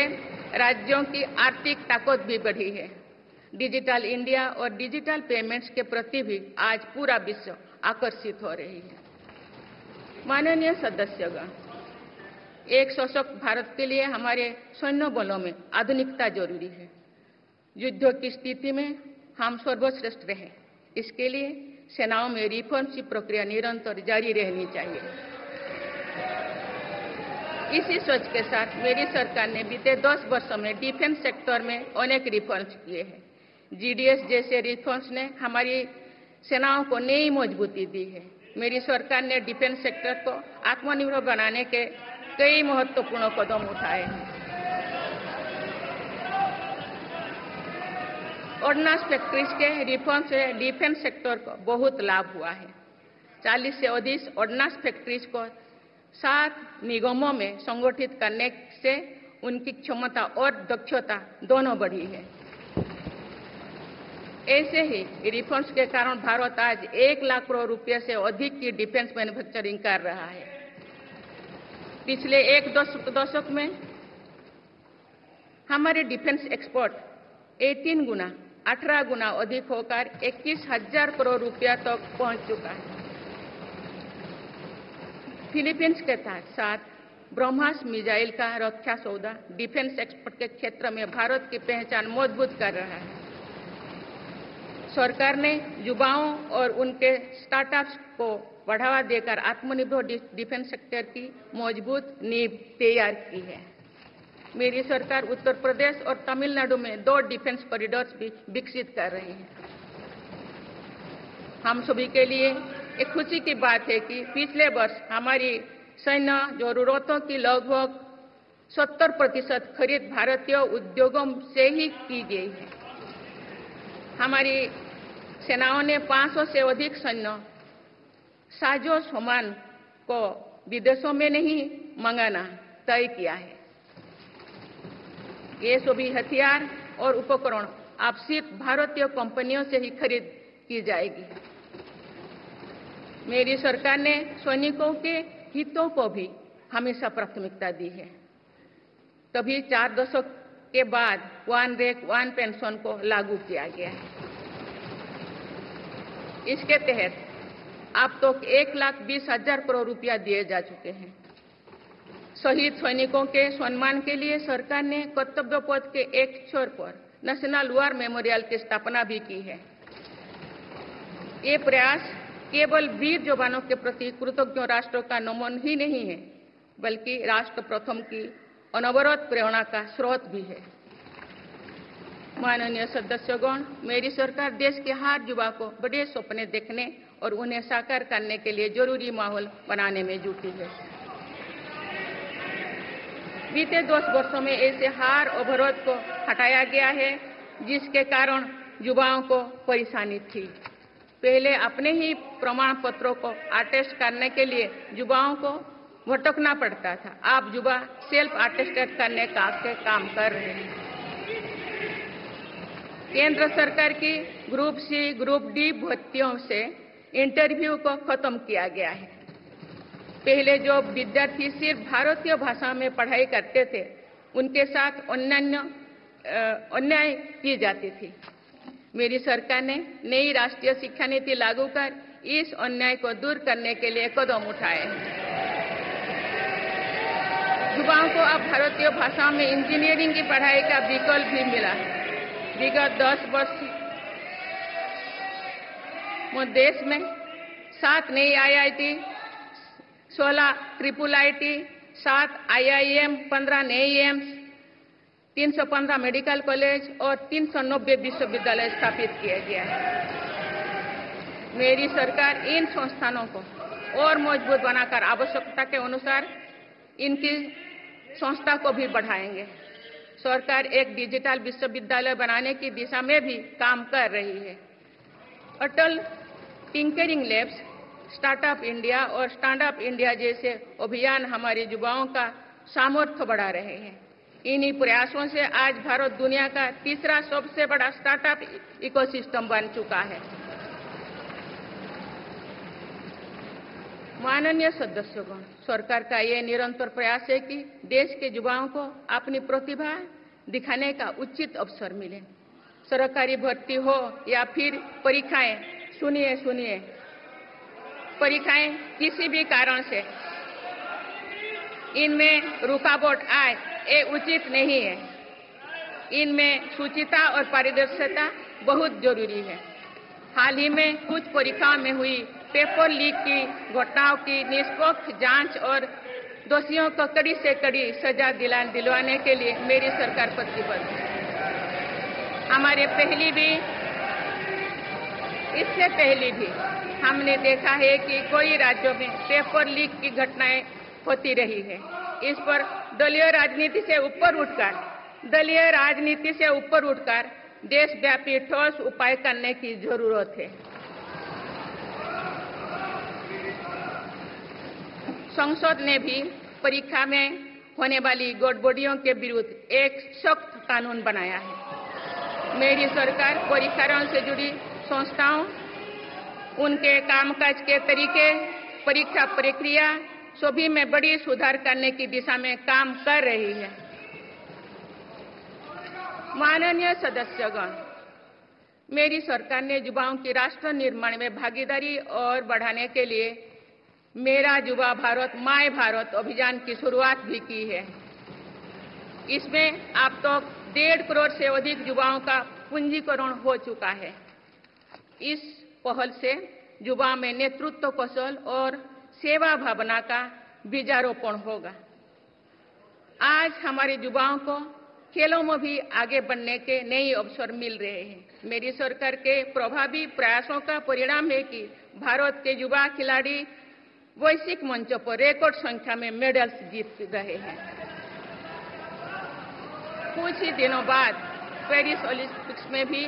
राज्यों की आर्थिक ताकत भी बढ़ी है। डिजिटल इंडिया और डिजिटल पेमेंट्स के प्रति भी आज पूरा विश्व आकर्षित हो रही है। माननीय सदस्यगण, एक सशक्त भारत के लिए हमारे सैन्य बलों में आधुनिकता जरूरी है। युद्धों की स्थिति में हम सर्वश्रेष्ठ रहे, इसके लिए सेनाओं में रिफॉर्म की प्रक्रिया निरंतर जारी रहनी चाहिए। इसी सोच के साथ मेरी सरकार ने बीते 10 वर्षों में डिफेंस सेक्टर में अनेक रिफॉर्म्स किए हैं। जीडीएस जैसे रिफॉर्म्स ने हमारी सेनाओं को नई मजबूती दी है। मेरी सरकार ने डिफेंस सेक्टर को आत्मनिर्भर बनाने के कई महत्वपूर्ण कदम उठाए हैं। ऑर्डिनेंस फैक्ट्रीज के रिफॉर्म से डिफेंस सेक्टर को बहुत लाभ हुआ है। 40 से अधिक ऑर्डिनेंस फैक्ट्रीज को 7 निगमों में संगठित करने से उनकी क्षमता और दक्षता दोनों बढ़ी है। ऐसे ही रिफॉर्म्स के कारण भारत आज 1 लाख करोड़ रुपये से अधिक की डिफेंस मैन्युफैक्चरिंग कर रहा है। पिछले एक दशक में हमारे डिफेंस एक्सपोर्ट 18 गुना अधिक होकर 21,000 करोड़ रुपया तक पहुंच चुका है। फिलीपींस के साथ ब्रह्मास मिसाइल का रक्षा सौदा डिफेंस एक्सपोर्ट के क्षेत्र में भारत की पहचान मजबूत कर रहा है। सरकार ने युवाओं और उनके स्टार्टअप्स को बढ़ावा देकर आत्मनिर्भर डिफेंस सेक्टर की मजबूत नींव तैयार की है। मेरी सरकार उत्तर प्रदेश और तमिलनाडु में 2 डिफेंस कॉरिडोर्स भी विकसित कर रही है। हम सभी के लिए एक खुशी की बात है कि पिछले वर्ष हमारी सैन्य जरूरतों की लगभग 70% खरीद भारतीय उद्योगों से ही की गई है। हमारी सेनाओं ने 500 से अधिक सैन्य साजो सामान को विदेशों में नहीं मंगाना तय किया है। ये सभी हथियार और उपकरण आपसी भारतीय कंपनियों से ही खरीद की जाएगी। मेरी सरकार ने सैनिकों के हितों को भी हमेशा प्राथमिकता दी है, तभी 4 दशक के बाद 1 रैंक 1 पेंशन को लागू किया गया है। इसके तहत अब तक तो 1,20,000 करोड़ रुपया दिए जा चुके हैं। शहीद सैनिकों के सम्मान के लिए सरकार ने कर्तव्य पथ के एक छोर पर नेशनल वॉर मेमोरियल की स्थापना भी की है। ये प्रयास केवल वीर जवानों के प्रति कृतज्ञ राष्ट्र का नमन ही नहीं है, बल्कि राष्ट्र प्रथम की अनवरत प्रेरणा का स्रोत भी है। माननीय सदस्यगण, मेरी सरकार देश के हर युवा को बड़े सपने देखने और उन्हें साकार करने के लिए जरूरी माहौल बनाने में जुटी है। बीते 10 वर्षों में ऐसे हर अवरोध को हटाया गया है जिसके कारण युवाओं को परेशानी थी। पहले अपने ही प्रमाण पत्रों को अटेस्ट करने के लिए युवाओं को भटकना पड़ता था। आप युवा सेल्फ अटेस्टेड करने का काम कर रहे हैं। केंद्र सरकार की ग्रुप C, ग्रुप D भर्तियों से इंटरव्यू को खत्म किया गया है। पहले जो विद्यार्थी सिर्फ भारतीय भाषा में पढ़ाई करते थे, उनके साथ अन्याय की जाती थी। मेरी सरकार ने नई राष्ट्रीय शिक्षा नीति लागू कर इस अन्याय को दूर करने के लिए कदम उठाए हैं। युवाओं को अब भारतीय भाषा में इंजीनियरिंग की पढ़ाई का विकल्प भी मिला। विगत 10 वर्ष में देश में 7 नई IIT, 16 IIIT, 7 IIM, 15 नए एम्स, 315 मेडिकल कॉलेज और 390 विश्वविद्यालय स्थापित किया गया है। मेरी सरकार इन संस्थानों को और मजबूत बनाकर आवश्यकता के अनुसार इनकी संस्था को भी बढ़ाएंगे। सरकार एक डिजिटल विश्वविद्यालय बनाने की दिशा में भी काम कर रही है। Atal tinkering labs, startup India और स्टैंडअप इंडिया जैसे अभियान हमारे युवाओं का सामर्थ्य बढ़ा रहे हैं। इन्हीं प्रयासों से आज भारत दुनिया का 3रा सबसे बड़ा स्टार्टअप इकोसिस्टम बन चुका है। माननीय सदस्यगण, सरकार का यह निरंतर प्रयास है कि देश के युवाओं को अपनी प्रतिभा दिखाने का उचित अवसर मिले। सरकारी भर्ती हो या फिर परीक्षाएं, सुनिए, परीक्षाएं किसी भी कारण से इनमें रुकावट आए, ये उचित नहीं है। इनमें शुचिता और पारदर्शिता बहुत जरूरी है। हाल ही में कुछ परीक्षाओं में हुई पेपर लीक की घटनाओं की निष्पक्ष जांच और दोषियों को कड़ी से कड़ी सजा दिलवाने के लिए मेरी सरकार प्रतिबद्ध है। इससे पहले भी हमने देखा है कि कई राज्यों में पेपर लीक की घटनाएं होती रही है। इस पर दलीय राजनीति से ऊपर उठकर देशव्यापी ठोस उपाय करने की जरूरत है। संसद ने भी परीक्षा में होने वाली गड़बड़ियों के विरुद्ध एक सख्त कानून बनाया है। मेरी सरकार परीक्षाओं से जुड़ी संस्थाओं, उनके कामकाज के तरीके, परीक्षा प्रक्रिया सभी में बड़ी सुधार करने की दिशा में काम कर रही है। माननीय सदस्यगण, मेरी सरकार ने युवाओं की राष्ट्र निर्माण में भागीदारी और बढ़ाने के लिए मेरा युवा भारत माय भारत अभियान की शुरुआत भी की है। इसमें अब तक 1.5 करोड़ से अधिक युवाओं का पूंजीकरण हो चुका है। इस पहल से युवा में नेतृत्व कौशल और सेवा भावना का बीजारोपण होगा। आज हमारे युवाओं को खेलों में भी आगे बढ़ने के नए अवसर मिल रहे हैं। मेरी सरकार के प्रभावी प्रयासों का परिणाम है कि भारत के युवा खिलाड़ी वैश्विक मंचों पर रिकॉर्ड संख्या में मेडल्स जीत रहे हैं। कुछ ही दिनों बाद पेरिस ओलंपिक्स में भी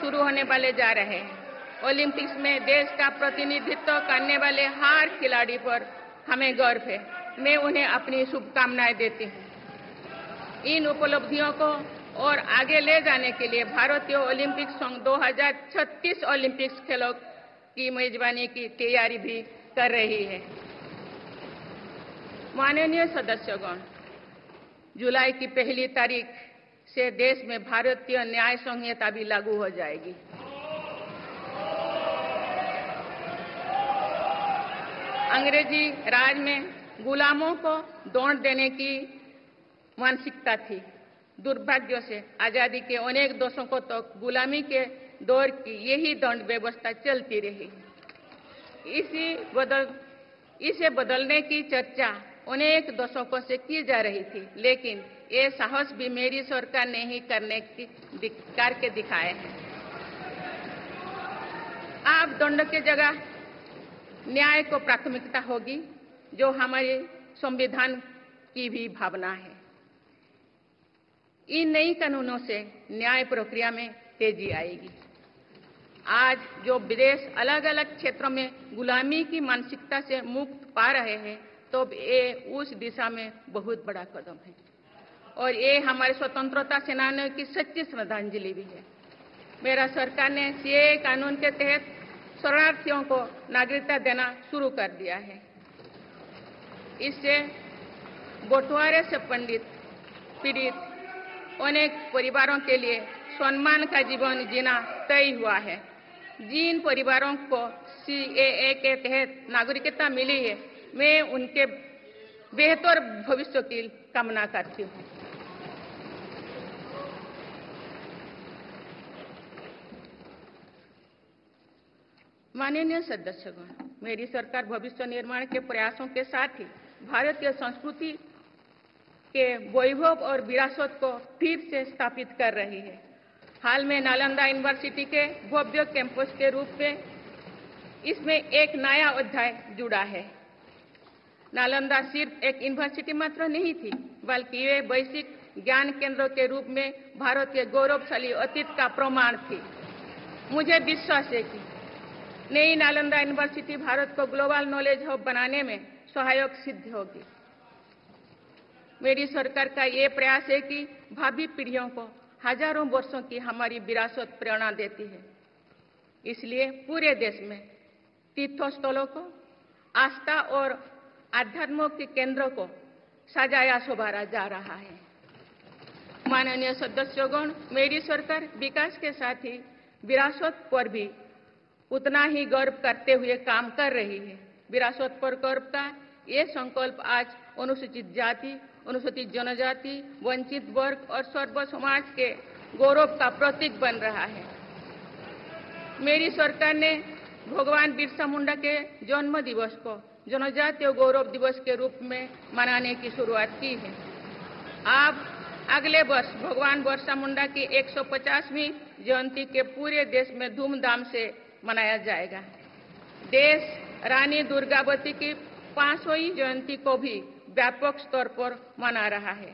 शुरू होने वाले जा रहे हैं। ओलंपिक्स में देश का प्रतिनिधित्व करने वाले हर खिलाड़ी पर हमें गर्व है। मैं उन्हें अपनी शुभकामनाएं देती हूँ। इन उपलब्धियों को और आगे ले जाने के लिए भारतीय ओलंपिक संघ 2036 ओलंपिक्स खेलों की मेजबानी की तैयारी भी कर रही है। माननीय सदस्यगण, जुलाई की 1 तारीख से देश में भारतीय न्याय संहिता भी लागू हो जाएगी। अंग्रेजी राज में गुलामों को दंड देने की मानसिकता थी। दुर्भाग्य से आजादी के अनेक दशकों तक गुलामी के दौर की यही दंड व्यवस्था चलती रही। इसे बदलने की चर्चा अनेक दशकों से की जा रही थी, लेकिन ये साहस भी मेरी सरकार ने ही करके दिखाए हैं। अब दंड के जगह न्याय को प्राथमिकता होगी, जो हमारे संविधान की भी भावना है। इन नई कानूनों से न्याय प्रक्रिया में तेजी आएगी। आज जो विदेश अलग अलग क्षेत्रों में गुलामी की मानसिकता से मुक्त पा रहे हैं, तो ये उस दिशा में बहुत बड़ा कदम है और ये हमारे स्वतंत्रता सेनानियों की सच्ची श्रद्धांजलि भी है। मेरा सरकार ने सीए कानून के तहत शरणार्थियों को नागरिकता देना शुरू कर दिया है। इससे बंटवारे से पीड़ित अनेक परिवारों के लिए सम्मान का जीवन जीना तय हुआ है। जिन परिवारों को सीएए के तहत नागरिकता मिली है, मैं उनके बेहतर भविष्य की कामना करती हूँ। माननीय सदस्यगण, मेरी सरकार भविष्य निर्माण के प्रयासों के साथ ही भारतीय संस्कृति के वैभव और विरासत को फिर से स्थापित कर रही है। हाल में नालंदा यूनिवर्सिटी के भव्य कैंपस के रूप में इसमें एक नया अध्याय जुड़ा है। नालंदा सिर्फ एक यूनिवर्सिटी मात्र नहीं थी, बल्कि ये वैश्विक ज्ञान केंद्रों के रूप में भारत के गौरवशाली अतीत का प्रमाण थी। मुझे विश्वास है कि नई नालंदा यूनिवर्सिटी भारत को ग्लोबल नॉलेज हब बनाने में सहायक सिद्ध होगी। मेरी सरकार का ये प्रयास है कि भावी पीढ़ियों को हजारों वर्षों की हमारी विरासत प्रेरणा देती है। इसलिए पूरे देश में तीर्थस्थलों को आस्था और आध्यात्म के केंद्रों को सजाया संवारा जा रहा है। माननीय सदस्यगण, मेरी सरकार विकास के साथ ही विरासत पर भी उतना ही गर्व करते हुए काम कर रही है। विरासत पर गर्व का ये संकल्प आज अनुसूचित जाति, अनुसूचित जनजाति, वंचित वर्ग और सर्व समाज के गौरव का प्रतीक बन रहा है। मेरी सरकार ने भगवान बिरसा मुंडा के जन्म दिवस को जनजातीय गौरव दिवस के रूप में मनाने की शुरुआत की है। आप अगले वर्ष भगवान बिरसा मुंडा की 150वीं जयंती के पूरे देश में धूमधाम से मनाया जाएगा। देश रानी दुर्गावती की 500वीं जयंती को भी व्यापक स्तर पर मना रहा है।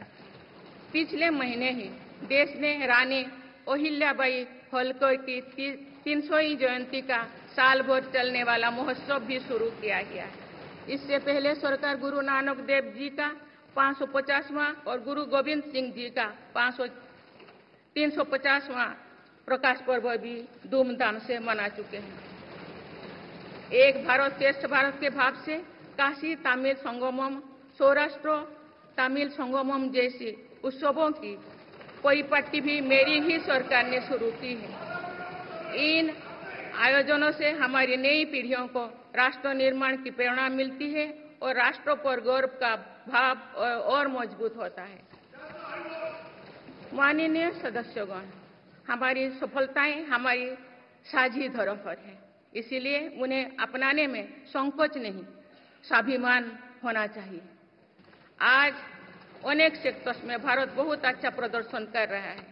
पिछले महीने ही देश ने रानी अहिल्याबाई होलकर की 300वीं जयंती का साल भर चलने वाला महोत्सव भी शुरू किया गया है। इससे पहले सरकार गुरु नानक देव जी का 550वां और गुरु गोविंद सिंह जी का 350वां प्रकाश पर्व भी धूमधाम से मना चुके हैं। एक भारत श्रेष्ठ भारत के भाव से काशी तमिल संगमम, सौराष्ट्र तमिल संगमम जैसी उत्सवों की परिपाटी भी मेरी ही सरकार ने शुरू की है। इन आयोजनों से हमारी नई पीढ़ियों को राष्ट्र निर्माण की प्रेरणा मिलती है और राष्ट्र पर गौरव का भाव और मजबूत होता है। माननीय सदस्यगण, हमारी सफलताएं हमारी साझी धरोहर है, इसीलिए उन्हें अपनाने में संकोच नहीं, स्वाभिमान होना चाहिए। आज अनेक सेक्टर्स में भारत बहुत अच्छा प्रदर्शन कर रहा है।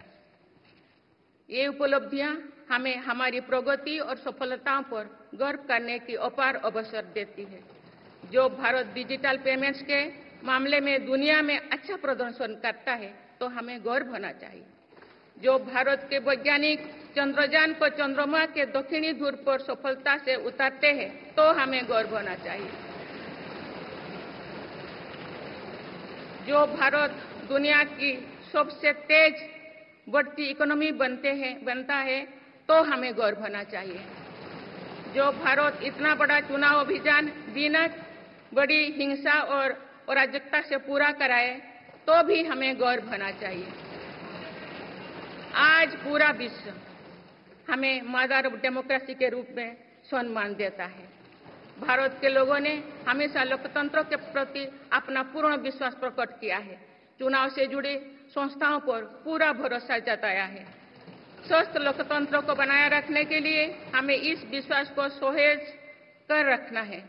ये उपलब्धियां हमें हमारी प्रगति और सफलताओं पर गर्व करने की अपार अवसर देती है। जो भारत डिजिटल पेमेंट्स के मामले में दुनिया में अच्छा प्रदर्शन करता है, तो हमें गर्व होना चाहिए। जो भारत के वैज्ञानिक चंद्रयान को चंद्रमा के दक्षिणी ध्रुव पर सफलता से उतारते हैं तो हमें गर्व होना चाहिए। जो भारत दुनिया की सबसे तेज बढ़ती इकोनॉमी बनता है तो हमें गर्व होना चाहिए। जो भारत इतना बड़ा चुनाव अभियान बिना बड़ी हिंसा और अराजकता से पूरा कराए तो भी हमें गर्व होना चाहिए। आज पूरा विश्व हमें मदर ऑफ डेमोक्रेसी के रूप में सम्मान देता है। भारत के लोगों ने हमेशा लोकतंत्र के प्रति अपना पूर्ण विश्वास प्रकट किया है, चुनाव से जुड़ी संस्थाओं पर पूरा भरोसा जताया है। स्वस्थ लोकतंत्र को बनाए रखने के लिए हमें इस विश्वास को सहेज कर रखना है,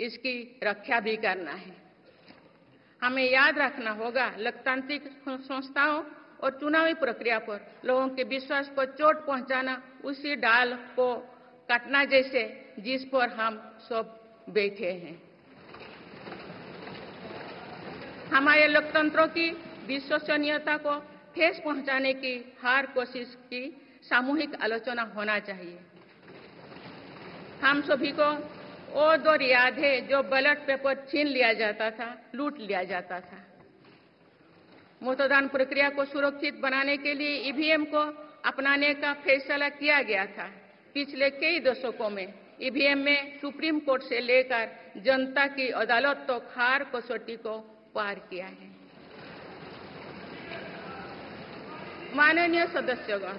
इसकी रक्षा भी करना है। हमें याद रखना होगा लोकतांत्रिक संस्थाओं और चुनावी प्रक्रिया पर लोगों के विश्वास को चोट पहुंचाना उसी डाल को काटना जैसे जिस पर हम सब बैठे हैं। हमारे लोकतंत्र की विश्वसनीयता को ठेस पहुंचाने की हर कोशिश की सामूहिक आलोचना होना चाहिए। हम सभी को वो दौर याद है जो बैलेट पेपर छीन लिया जाता था, लूट लिया जाता था। मतदान प्रक्रिया को सुरक्षित बनाने के लिए ईवीएम को अपनाने का फैसला किया गया था। पिछले कई दशकों में ईवीएम में सुप्रीम कोर्ट से लेकर जनता की अदालत तक तो हर कसौटी को पार किया है। माननीय सदस्यगण,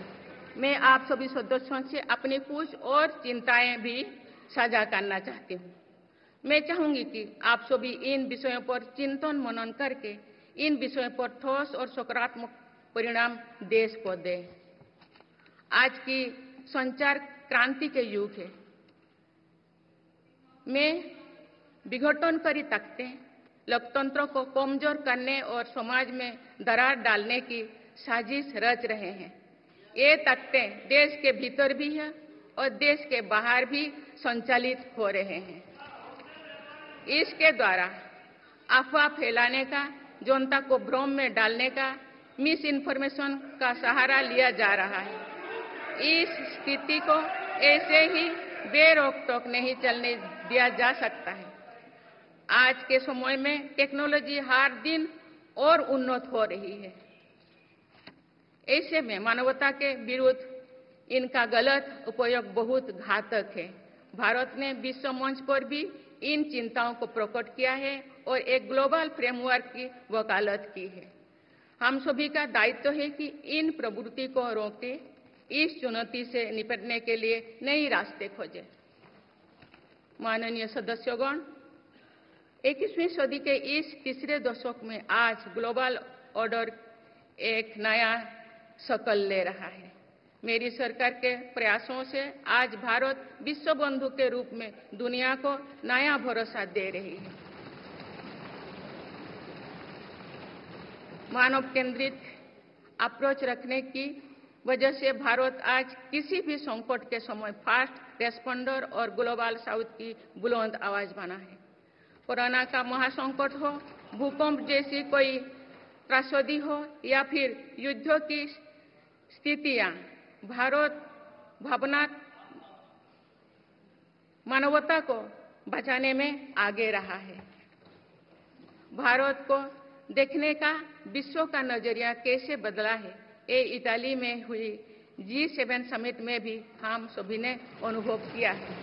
मैं आप सभी सदस्यों से अपनी कुछ और चिंताएं भी साझा करना चाहती हूँ। मैं चाहूंगी कि आप सभी इन विषयों पर चिंतन मनन करके इन विषयों पर ठोस और सकारात्मक परिणाम देश को दें। आज की संचार क्रांति के युग है में विघटनकारी ताकतें लोकतंत्र को कमजोर करने और समाज में दरार डालने की साजिश रच रहे हैं। ये ताकतें देश के भीतर भी हैं और देश के बाहर भी संचालित हो रहे हैं। इसके द्वारा अफवाह फैलाने का, जनता को भ्रम में डालने का, मिस इन्फॉर्मेशन का सहारा लिया जा रहा है। इस स्थिति को ऐसे ही बेरोक टोक नहीं चलने दिया जा सकता है। आज के समय में टेक्नोलॉजी हर दिन और उन्नत हो रही है। ऐसे में मानवता के विरुद्ध इनका गलत उपयोग बहुत घातक है। भारत ने विश्व मंच पर भी इन चिंताओं को प्रकट किया है और एक ग्लोबल फ्रेमवर्क की वकालत की है। हम सभी का दायित्व है कि इन प्रवृत्ति को रोकें, इस चुनौती से निपटने के लिए नए रास्ते खोजें। माननीय सदस्यगण, 21वीं सदी के इस तीसरे दशक में आज ग्लोबल ऑर्डर एक नया शक्ल ले रहा है। मेरी सरकार के प्रयासों से आज भारत विश्व बंधु के रूप में दुनिया को नया भरोसा दे रही है। मानव केंद्रित अप्रोच रखने की वजह से भारत आज किसी भी संकट के समय फास्ट रेस्पॉन्डर और ग्लोबल साउथ की बुलंद आवाज बना है। कोरोना का महासंकट हो, भूकंप जैसी कोई त्रासदी हो या फिर युद्धों की स्थितियां, भारत भावना मानवता को बचाने में आगे रहा है। भारत को देखने का विश्व का नजरिया कैसे बदला है, ये इटाली में हुई G7 समिट में भी हम सभी ने अनुभव किया है।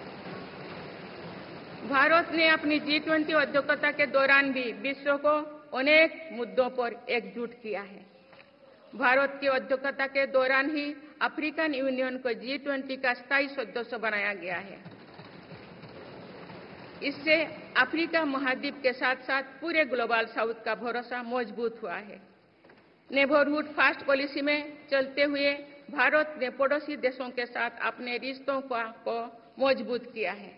भारत ने अपनी G20 अध्यक्षता के दौरान भी विश्व को अनेक मुद्दों पर एकजुट किया है। भारत की अध्यक्षता के दौरान ही अफ्रीकन यूनियन को G20 का स्थायी सदस्य बनाया गया है। इससे अफ्रीका महाद्वीप के साथ साथ पूरे ग्लोबल साउथ का भरोसा मजबूत हुआ है। नेबरहुड फर्स्ट पॉलिसी में चलते हुए भारत ने पड़ोसी देशों के साथ अपने रिश्तों को मजबूत किया है।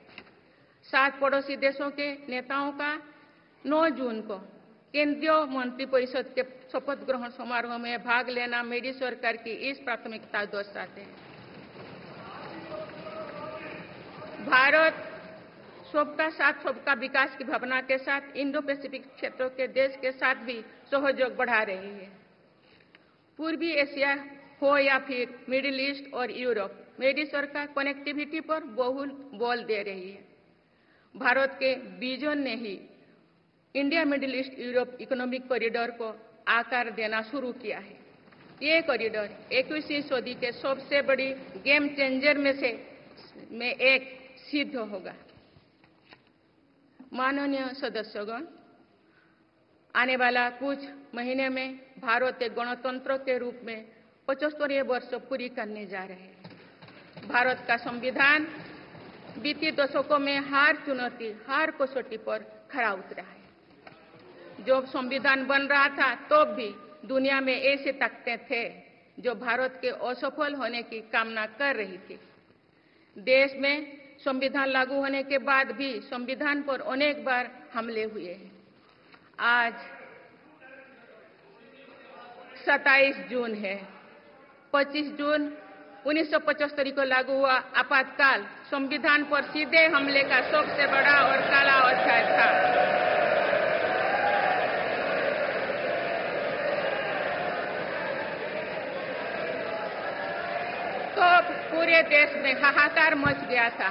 7 पड़ोसी देशों के नेताओं का 9 जून को केंद्रीय मंत्रिपरिषद के शपथ ग्रहण समारोह में भाग लेना मेरी सरकार की इस प्राथमिकता दर्शाते हैं। भारत सबका साथ सबका विकास की भावना के साथ इंडो पैसिफिक क्षेत्रों के देश के साथ भी सहयोग बढ़ा रही है। पूर्वी एशिया हो या फिर मिडिल ईस्ट और यूरोप, मेरी सरकार कनेक्टिविटी पर बहुल बल दे रही है। भारत के विजन ने ही India Middle East Europe economic corridor को आकार देना शुरू किया है। ये कॉरिडोर 21वीं सदी के सबसे बड़ी गेम चेंजर में एक सिद्ध होगा। माननीय सदस्यगण, आने वाला कुछ महीने में भारत एक गणतंत्र के रूप में 75 वर्ष पूरी करने जा रहे हैं। भारत का संविधान बीते दशकों में हर चुनौती, हर कसौटी पर खरा उतरा है। जो संविधान बन रहा था तब भी दुनिया में ऐसे ताकतें थे जो भारत के असफल होने की कामना कर रही थी। देश में संविधान लागू होने के बाद भी संविधान पर अनेक बार हमले हुए हैं। आज 27 जून है। 25 जून 1975 को लागू हुआ आपातकाल संविधान पर सीधे हमले का सबसे बड़ा और काला अध्याय था। तो पूरे देश में हाहाकार मच गया था,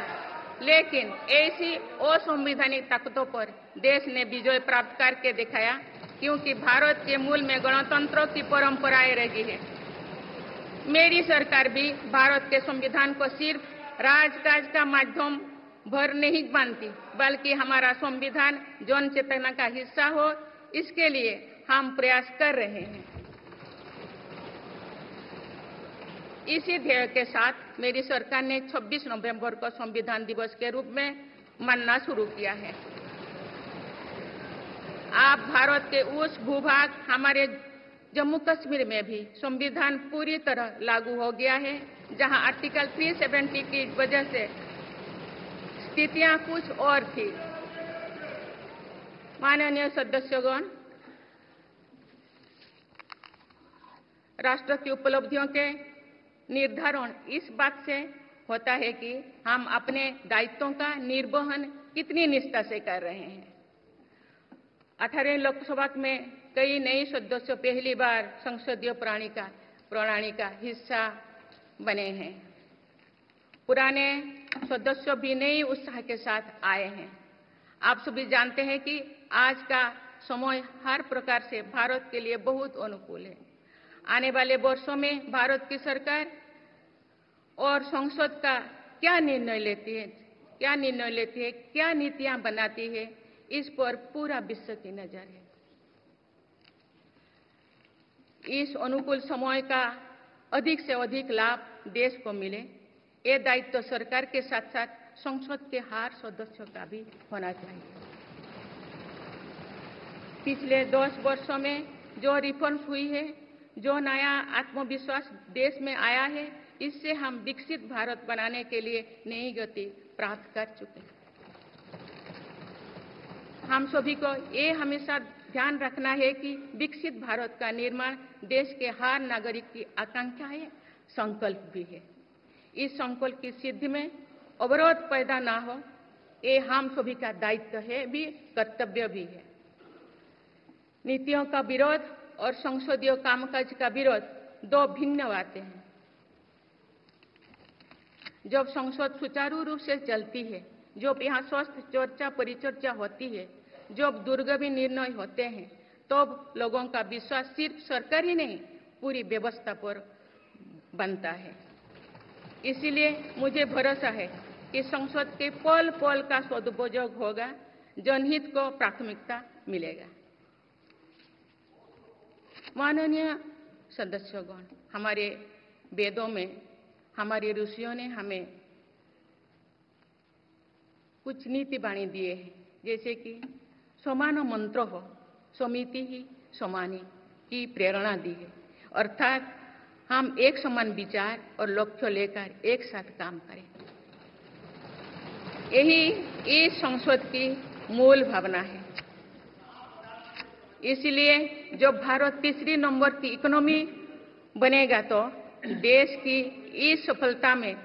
लेकिन ऐसी असंवैधानिक ताकतों पर देश ने विजय प्राप्त करके दिखाया, क्योंकि भारत के मूल में गणतंत्रों की परंपराएं रही है। मेरी सरकार भी भारत के संविधान को सिर्फ राजकाज का माध्यम भर नहीं मानती, बल्कि हमारा संविधान जन चेतना का हिस्सा हो, इसके लिए हम प्रयास कर रहे हैं। इसी ध्येय के साथ मेरी सरकार ने 26 नवंबर को संविधान दिवस के रूप में मनाना शुरू किया है। आप भारत के उस भूभाग, हमारे जम्मू कश्मीर में भी संविधान पूरी तरह लागू हो गया है, जहां आर्टिकल 370 की वजह से स्थितियां कुछ और थी। माननीय सदस्यगण, राष्ट्र की उपलब्धियों के निर्धारण इस बात से होता है कि हम अपने दायित्वों का निर्वहन कितनी निष्ठा से कर रहे हैं। 18वीं लोकसभा में कई नए सदस्य पहली बार संसदीय प्रणाली का हिस्सा बने हैं। पुराने सदस्य भी नए उत्साह के साथ आए हैं। आप सभी जानते हैं कि आज का समय हर प्रकार से भारत के लिए बहुत अनुकूल है। आने वाले वर्षों में भारत की सरकार और संसद का क्या निर्णय लेती है, क्या नीतियां बनाती है, इस पर पूरा विश्व की नजर है। इस अनुकूल समय का अधिक से अधिक लाभ देश को मिले, ये दायित्व सरकार के साथ साथ संसद के हर सदस्यों का भी होना चाहिए। पिछले 10 वर्षों में जो रिफॉर्म्स हुई है, जो नया आत्मविश्वास देश में आया है, इससे हम विकसित भारत बनाने के लिए नई गति प्राप्त कर चुके हैं। हम सभी को ये हमेशा ध्यान रखना है कि विकसित भारत का निर्माण देश के हर नागरिक की आकांक्षा है, संकल्प भी है। इस संकल्प की सिद्धि में अवरोध पैदा ना हो, ये हम सभी का दायित्व है, भी कर्तव्य भी है। नीतियों का विरोध और संसदीय कामकाज का विरोध दो भिन्न बातें हैं। जब संसद सुचारू रूप से चलती है, जब यहाँ स्वस्थ चर्चा परिचर्चा होती है, जब दुर्गमी निर्णय होते हैं, तब लोगों का विश्वास सिर्फ सरकार ही नहीं, पूरी व्यवस्था पर बनता है। इसीलिए मुझे भरोसा है कि संसद के पल पल का सदुपयोग होगा, जनहित को प्राथमिकता मिलेगा। माननीय सदस्यगण, हमारे वेदों में हमारे ऋषियों ने हमें कुछ नीति बाणी दिए हैं, जैसे कि समान मंत्र हो समिति ही समानी की प्रेरणा दी है, अर्थात हम एक समान विचार और लक्ष्य लेकर एक साथ काम करें। यही इस संसद की मूल भावना है। इसलिए जब भारत तीसरी नंबर की इकोनॉमी बनेगा तो देश की इस सफलता में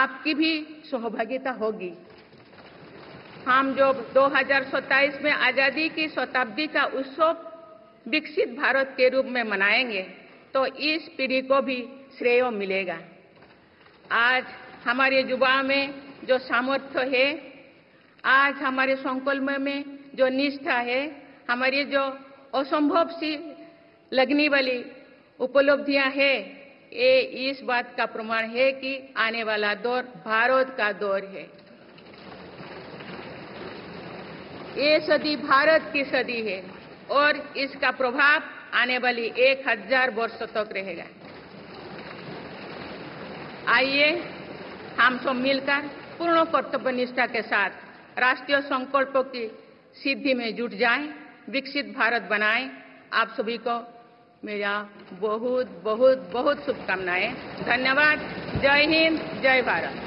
आपकी भी सहभागिता होगी। हम जब 2027 में आज़ादी की शताब्दी का उत्सव विकसित भारत के रूप में मनाएंगे, तो इस पीढ़ी को भी श्रेय मिलेगा। आज हमारे युवा में जो सामर्थ्य है, आज हमारे संकल्प में जो निष्ठा है, हमारी जो असंभव सी लगने वाली उपलब्धियां है, ये इस बात का प्रमाण है कि आने वाला दौर भारत का दौर है। ये सदी भारत की सदी है और इसका प्रभाव आने वाली 1000 वर्ष तक रहेगा। आइए हम सब मिलकर पूर्ण कर्तव्य निष्ठा के साथ राष्ट्रीय संकल्पों की सिद्धि में जुट जाएं, विकसित भारत बनाएं। आप सभी को मेरा बहुत बहुत बहुत शुभकामनाएं। धन्यवाद। जय हिंद, जय भारत।